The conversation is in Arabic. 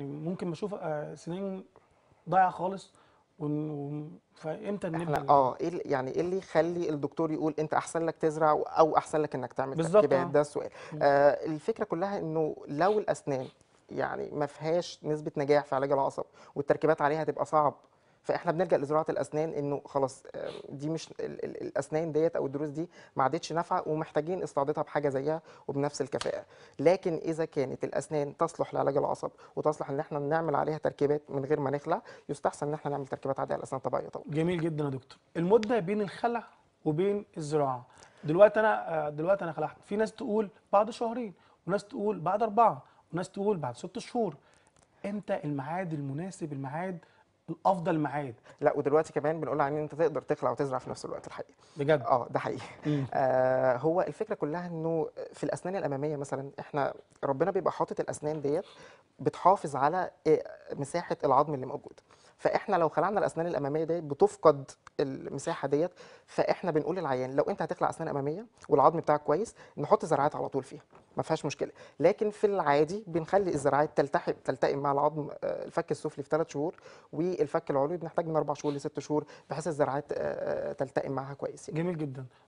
يعني ممكن بشوف سنين ضايعه خالص فامتى نبدا ايه يعني ايه اللي يخلي الدكتور يقول انت احسن لك تزرع او احسن لك انك تعمل تركيبات؟ ده السؤال. الفكره كلها انه لو الاسنان يعني ما فيهاش نسبه نجاح في علاج العصب والتركيبات عليها هتبقى صعب، فاحنا بنلجا لزراعه الاسنان انه خلاص دي مش الاسنان ديت او الضروس دي ما عادتش نافعه ومحتاجين استعاضتها بحاجه زيها وبنفس الكفاءه. لكن اذا كانت الاسنان تصلح لعلاج العصب وتصلح ان احنا نعمل عليها تركيبات من غير ما نخلع، يستحسن ان احنا نعمل تركيبات عاديه على الاسنان الطبيعيه. طبعا. جميل جدا يا دكتور. المده بين الخلع وبين الزراعه، دلوقتي انا خلعت، في ناس تقول بعد شهرين، وناس تقول بعد 4، وناس تقول بعد 6 شهور. امتى الميعاد المناسب، الميعاد الافضل معاد؟ لا ودلوقتي كمان بنقول ان انت تقدر تخلع وتزرع في نفس الوقت. الحقيقه بجد ده حقيقي. هو الفكره كلها انه في الاسنان الاماميه مثلا احنا ربنا بيبقى حاطط الاسنان ديت بتحافظ على مساحه العظم اللي موجوده، فاحنا لو خلعنا الاسنان الاماميه ديت بتفقد المساحه ديت. فاحنا بنقول للعيان لو انت هتخلع اسنان اماميه والعظم بتاعك كويس نحط زراعات على طول فيها ما فيهاش مشكله، لكن في العادي بنخلي الزراعات تلتئم مع العظم الفك السفلي في 3 شهور، والفك العلوي بنحتاج من 4 شهور ل6 شهور بحيث الزراعات تلتئم معها كويس. جميل جدا.